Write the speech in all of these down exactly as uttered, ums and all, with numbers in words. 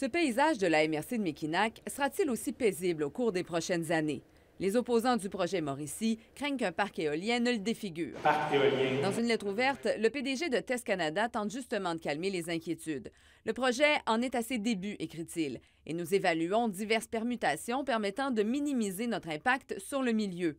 Ce paysage de la M R C de Mékinac sera-t-il aussi paisible au cours des prochaines années? Les opposants du projet Mauricie craignent qu'un parc éolien ne le défigure. Parc éolien. Dans une lettre ouverte, le P D G de T E S Canada tente justement de calmer les inquiétudes. Le projet en est à ses débuts, écrit-il, et nous évaluons diverses permutations permettant de minimiser notre impact sur le milieu.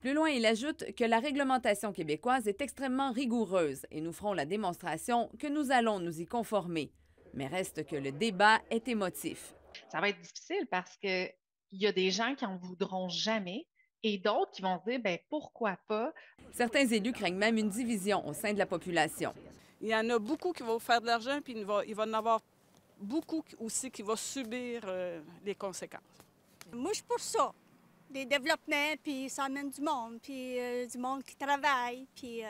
Plus loin, il ajoute que la réglementation québécoise est extrêmement rigoureuse et nous ferons la démonstration que nous allons nous y conformer. Mais reste que le débat est émotif. Ça va être difficile parce que il y a des gens qui n'en voudront jamais et d'autres qui vont se dire, bien, pourquoi pas? Certains élus craignent même une division au sein de la population. Il y en a beaucoup qui vont faire de l'argent, puis il va, il va en avoir beaucoup aussi qui vont subir euh, les conséquences. Moi, je suis pour ça. Des développements, puis ça amène du monde, puis euh, du monde qui travaille, puis... Euh...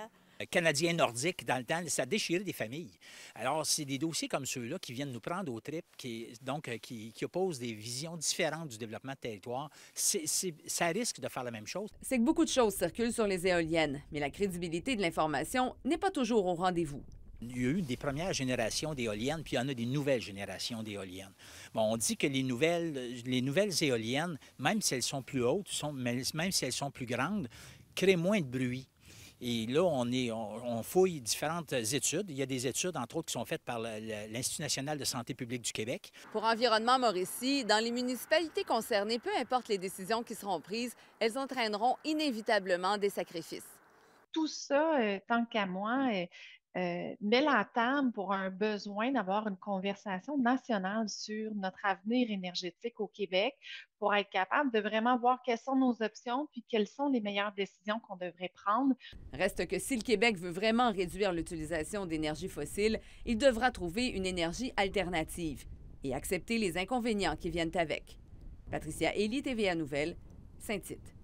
Canadiens nordiques, dans le temps, ça déchirait des familles. Alors, c'est des dossiers comme ceux-là qui viennent nous prendre aux tripes, qui, donc, qui, qui opposent des visions différentes du développement de territoire. C'est, c'est, ça risque de faire la même chose. C'est que beaucoup de choses circulent sur les éoliennes, mais la crédibilité de l'information n'est pas toujours au rendez-vous. Il y a eu des premières générations d'éoliennes, puis il y en a des nouvelles générations d'éoliennes. Bon, on dit que les nouvelles, les nouvelles éoliennes, même si elles sont plus hautes, sont, même si elles sont plus grandes, créent moins de bruit. Et là, on, est, on, on fouille différentes études. Il y a des études, entre autres, qui sont faites par l'Institut national de santé publique du Québec. Pour Environnement Mauricie, dans les municipalités concernées, peu importe les décisions qui seront prises, elles entraîneront inévitablement des sacrifices. Tout ça, euh, tant qu'à moi, euh, euh, met la table pour un besoin d'avoir une conversation nationale sur notre avenir énergétique au Québec pour être capable de vraiment voir quelles sont nos options puis quelles sont les meilleures décisions qu'on devrait prendre. Reste que si le Québec veut vraiment réduire l'utilisation d'énergie fossile, il devra trouver une énergie alternative et accepter les inconvénients qui viennent avec. Patricia Elie, T V A Nouvelles, Saint-Tite.